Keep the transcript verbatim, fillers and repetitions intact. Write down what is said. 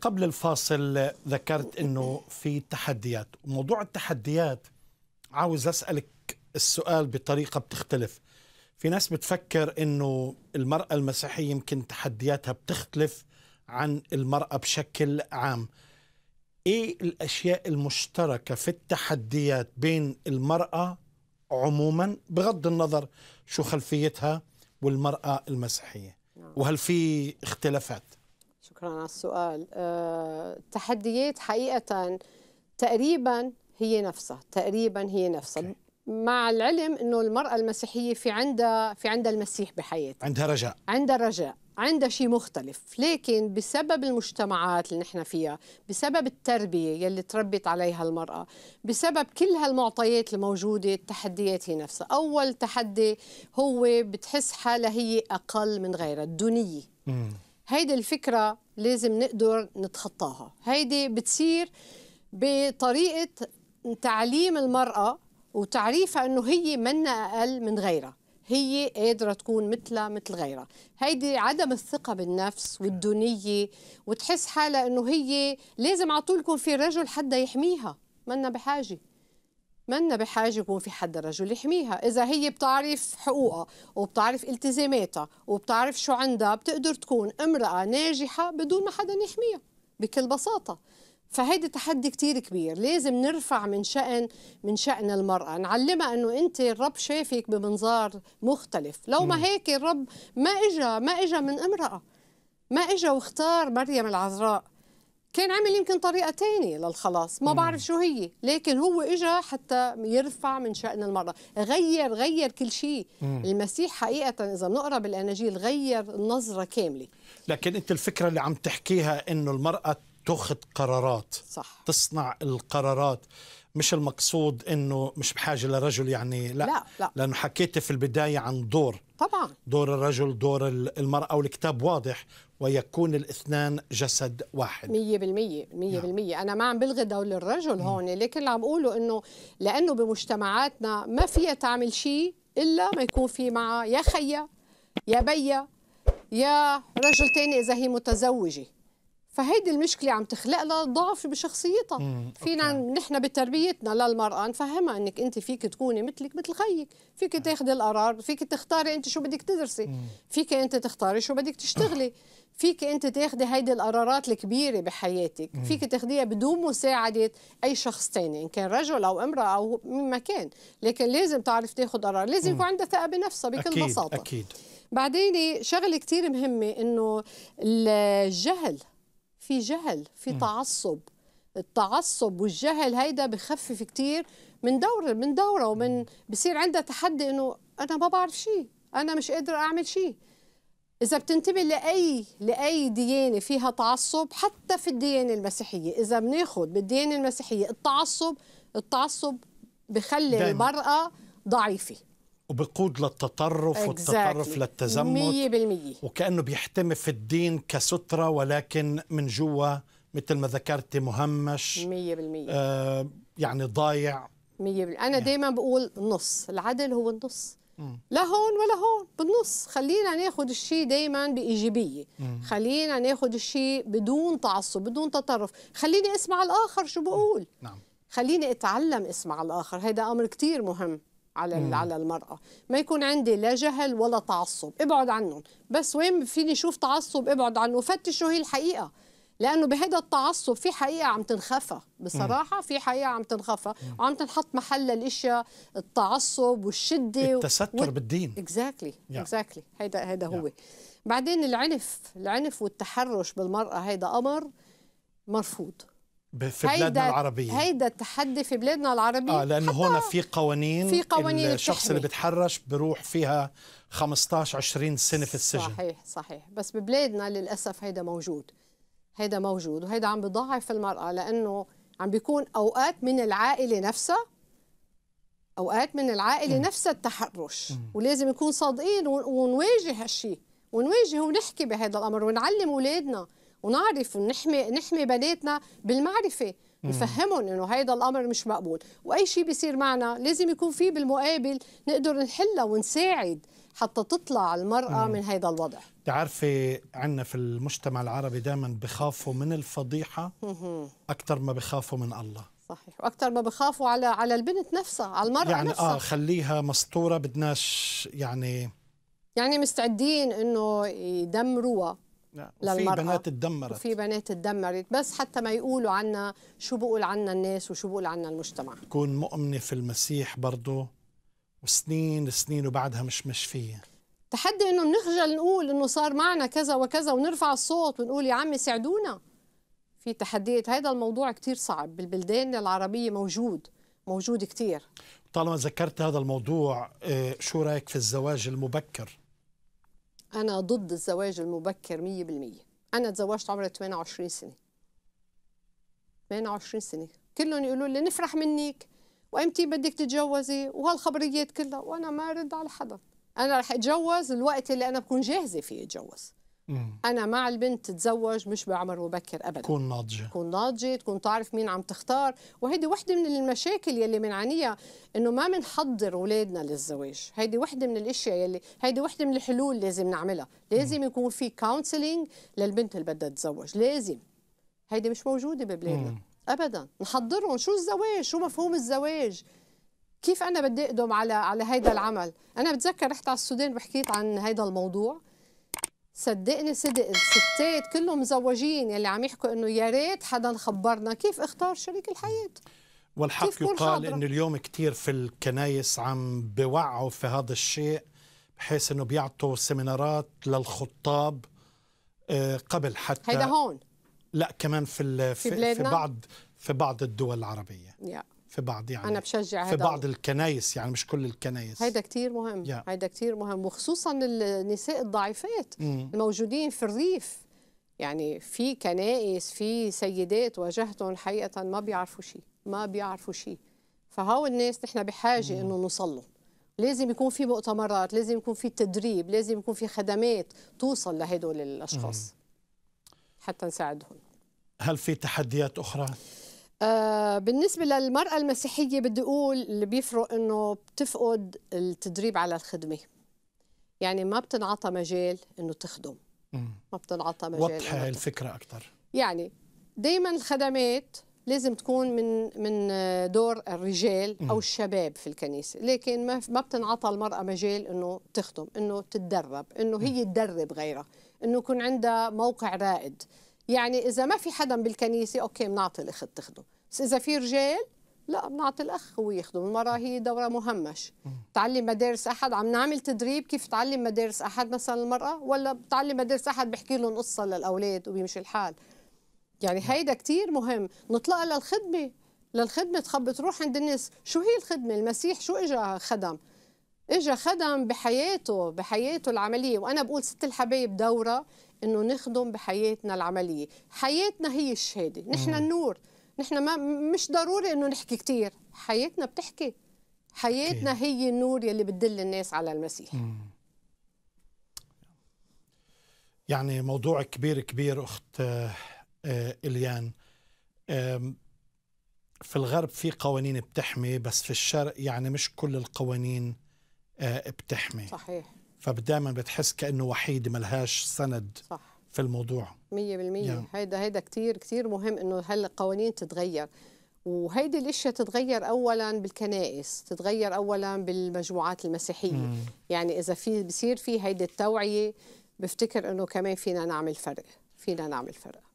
قبل الفاصل ذكرت أنه في تحديات، وموضوع التحديات عاوز أسألك السؤال بطريقة بتختلف. في ناس بتفكر أنه المرأة المسيحية يمكن تحدياتها بتختلف عن المرأة بشكل عام. إيه الأشياء المشتركة في التحديات بين المرأة عموما بغض النظر شو خلفيتها والمرأة المسيحية، وهل في اختلافات؟ شكرا على السؤال. التحديات حقيقة تقريبا هي نفسها، تقريبا هي نفسها okay. مع العلم انه المرأة المسيحية في عندها في عندها المسيح بحياتها، عندها رجاء، عندها رجاء، عندها شيء مختلف، لكن بسبب المجتمعات اللي نحن فيها، بسبب التربية يلي تربت عليها المرأة، بسبب كل هالمعطيات الموجودة، التحديات هي نفسها. أول تحدي هو بتحس حالها هي أقل من غيرها، الدونية. هيدي الفكرة لازم نقدر نتخطاها. هيدي بتصير بطريقة تعليم المرأة وتعريفها أنه هي منا أقل من غيرها، هي قادرة تكون مثلها مثل غيرها. هيدي عدم الثقة بالنفس والدونية، وتحس حالها أنه هي لازم على طول يكون في رجل حدا يحميها، منا بحاجة، منا بحاجة يكون في حدا رجل يحميها. إذا هي بتعرف حقوقها وبتعرف التزاماتها وبتعرف شو عندها، بتقدر تكون امرأة ناجحة بدون ما حدا يحميها بكل بساطة. فهيدي تحدي كتير كبير، لازم نرفع من شأن من شأن المرأة، نعلمها أنه أنت الرب شايفك بمنظار مختلف. لو ما هيك الرب ما إجا ما إجا من امرأة، ما إجا واختار مريم العذراء، كان عمل يمكن طريقة تانية للخلاص، ما بعرف شو هي، لكن هو إجا حتى يرفع من شأن المرأة. غير غير كل شيء المسيح حقيقة، إذا بنقرأ بالأناجيل غير النظرة كاملة. لكن أنت الفكرة اللي عم تحكيها أنه المرأة تاخذ قرارات، صح، تصنع القرارات، مش المقصود انه مش بحاجه لرجل، يعني لا لا, لا. لانه حكيت في البدايه عن دور، طبعا دور الرجل، دور المراه، والكتاب واضح، ويكون الاثنان جسد واحد. مية بالمية مية بالمية انا ما عم بلغي دور الرجل هون، لكن اللي عم بقوله انه لانه بمجتمعاتنا ما فيها تعمل شيء الا ما يكون في معها يا خيا يا بيا يا رجل تاني اذا هي متزوجه. فهيدي المشكلة عم تخلق لها ضعف بشخصيتها. مم. فينا نحن بتربيتنا للمرأة نفهمها انك انت فيك تكوني مثلك مثل خيك، فيك تاخذي القرار، فيك تختاري انت شو بدك تدرسي، مم. فيك انت تختاري شو بدك تشتغلي، فيك انت تاخذي هيدي القرارات الكبيرة بحياتك، مم. فيك تاخذيها بدون مساعدة أي شخص ثاني، إن كان رجل أو امرأة أو من ما كان، لكن لازم تعرف تاخذ قرار، لازم يكون عندها ثقة بنفسها بكل أكيد. بساطة. أكيد. بعدين شغلة كثير مهمة إنه الجهل، في جهل، في تعصب، التعصب والجهل هيدا بخفف كتير من دور من دوره، ومن بصير عندها تحدي انه انا ما بعرف شيء، انا مش قادره اعمل شيء. اذا بتنتبه لاي لاي ديانه فيها تعصب، حتى في الديانه المسيحيه، اذا بناخذ بالديانه المسيحيه التعصب، التعصب بخلي المراه ضعيفه وبقود للتطرف exactly. والتطرف للتزمت، مية بالمية وكأنه بيحتمي في الدين كسترة، ولكن من جوا مثل ما ذكرت مهمش، مية بالمية آه يعني ضايع. مية بالمية أنا يعني. دايما بقول النص، العدل هو النص، م. لا هون ولا هون، بالنص. خلينا ناخذ الشيء دايما بإيجابية، م. خلينا ناخذ الشيء بدون تعصب، بدون تطرف، خليني أسمع الآخر شو بقول، م. نعم. خليني أتعلم أسمع الآخر، هذا أمر كتير مهم على على المرأة. ما يكون عندي لا جهل ولا تعصب، ابعد عنهم، بس وين فيني شوف تعصب ابعد عنه وفتش شو هي الحقيقة، لأنه بهذا التعصب في حقيقة عم تنخفى، بصراحة في حقيقة عم تنخفى، وعم تنحط محل الأشياء التعصب والشدة التستر و... بالدين. اكزاكتلي اكزاكتلي هيدا هيدا هو. بعدين العنف، العنف والتحرش بالمرأة هيدا أمر مرفوض في بلادنا العربية. هيدا التحدي في بلادنا العربية، آه لأنه هون في قوانين، في قوانين الشخص بتحمي. اللي بتحرش بروح فيها خمسطعش عشرين سنة في السجن. صحيح صحيح، بس ببلادنا للأسف هيدا موجود، هيدا موجود، وهيدا عم بضاعف المرأة، لأنه عم بيكون أوقات من العائلة نفسها، أوقات من العائلة نفسها التحرش، م. ولازم نكون صادقين ونواجه هالشيء، ونواجه ونحكي بهذا الأمر، ونعلم أولادنا ونعرف ونحمي نحمي بناتنا بالمعرفه، نفهمهم انه هيدا الامر مش مقبول، واي شيء بيصير معنا لازم يكون في بالمقابل نقدر نحله ونساعد، حتى تطلع المرأة مم. من هذا الوضع. تعرفي عندنا في المجتمع العربي دائما بخافوا من الفضيحة أكثر ما بخافوا من الله. صحيح، وأكثر ما بخافوا على على البنت نفسها، على المرأة يعني نفسها. يعني آه خليها مسطورة، بدناش يعني يعني مستعدين إنه يدمروها. في بنات تدمرت، في بنات تدمرت، بس حتى ما يقولوا عنا شو بقول عنا الناس وشو بقول عنا المجتمع. تكون مؤمنة في المسيح برضه وسنين سنين وبعدها مش مشفية. تحدي إنه بنخجل نقول إنه صار معنا كذا وكذا ونرفع الصوت ونقول يا عمي ساعدونا. في تحديات، هذا الموضوع كتير صعب بالبلدان العربية، موجود موجود كتير. طالما ذكرت هذا الموضوع، شو رأيك في الزواج المبكر؟ أنا ضد الزواج المبكر مية بالمية. أنا تزوجت عمري ثمانية وعشرين سنة. ثمانية وعشرين سنة كلهم يقولوا لي نفرح منك وإمتى بدك تتجوزي وهالخبريات كلها، وأنا ما أرد على حدا. أنا رح أتجوز الوقت اللي أنا بكون جاهزة فيه أتجوز. مم. أنا مع البنت تتزوج مش بعمر مبكر أبدا، تكون ناضجة، تكون ناضجة، تكون تعرف مين عم تختار. وهيدي وحدة من المشاكل يلي بنعانيها، إنه ما بنحضر أولادنا للزواج. هيدي وحدة من الأشياء يلي هيدي وحدة من الحلول لازم نعملها. لازم مم. يكون في كونسلينج للبنت اللي بدها تتزوج، لازم. هيدي مش موجودة ببلادنا أبدا. نحضرهم شو الزواج، شو مفهوم الزواج، كيف أنا بدي أقدم على على هيدا العمل. أنا بتذكر رحت على السودان وحكيت عن هيدا الموضوع. صدقني صدق الستات كلهم مزوجين يلي عم يحكوا انه يا ريت حدا خبرنا كيف اختار شريك الحياه. والحق يقال انه اليوم كثير في الكنايس عم بيوعوا في هذا الشيء، بحيث انه بيعطوا سيمينارات للخطاب قبل حتى هيدا هون، لا كمان في في, في بعض في بعض الدول العربيه yeah. في بعض يعني أنا بشجع في بعض الكنايس، يعني مش كل الكنايس. هيدا كتير مهم yeah. هيدا كتير مهم، وخصوصا النساء الضعيفات mm. الموجودين في الريف. يعني في كنائس، في سيدات واجهتهم حقيقة ما بيعرفوا شيء، ما بيعرفوا شيء. فهو الناس نحن بحاجة mm. إنه نوصل. لازم يكون في مؤتمرات، لازم يكون في تدريب، لازم يكون في خدمات توصل لهدول الأشخاص mm. حتى نساعدهم. هل في تحديات أخرى؟ آه بالنسبة للمرأة المسيحية بدي أقول اللي بيفرق إنه بتفقد التدريب على الخدمة. يعني ما بتنعطى مجال إنه تخدم، ما بتنعطى مجال. وضح الفكرة أكثر. يعني دايما الخدمات لازم تكون من من دور الرجال مم. أو الشباب في الكنيسة، لكن ما ما بتنعطى المرأة مجال إنه تخدم، إنه تتدرب، إنه هي تدرب غيرها، إنه يكون عندها موقع رائد. يعني إذا ما في حدا بالكنيسة أوكي بنعطي الأخ تخدم، بس إذا في رجال لا بنعطي الأخ هو يخدم. المرأة هي دورة مهمش. تعلم مدارس أحد، عم نعمل تدريب كيف تعلم مدارس أحد مثلا المرأة، ولا بتعلم مدارس أحد بحكي لهم قصة للأولاد وبيمشي الحال. يعني هيدا كتير مهم، نطلقها للخدمة، للخدمة تخبط تروح عند الناس. شو هي الخدمة؟ المسيح شو إجا خدم؟ إجا خدم بحياته، بحياته العملية. وأنا بقول ست الحبايب دورة إنه نخدم بحياتنا العملية. حياتنا هي الشهادة، نحن النور. نحن ما مش ضروري إنه نحكي كتير، حياتنا بتحكي. حياتنا okay. هي النور يلي بتدل الناس على المسيح. مم. يعني موضوع كبير كبير أخت إليان. في الغرب في قوانين بتحمي، بس في الشرق يعني مش كل القوانين بتحمي. صحيح. فدائما بتحس كأنه وحيد ملهاش سند. صح. في الموضوع مية بالمية يعني. هيدا هيدا كتير كتير مهم إنه هالقوانين تتغير، وهيدي الأشياء تتغير أولا بالكنائس، تتغير أولا بالمجموعات المسيحية. مم. يعني إذا في بصير في هيدي التوعية بفتكر إنه كمان فينا نعمل فرق، فينا نعمل فرق.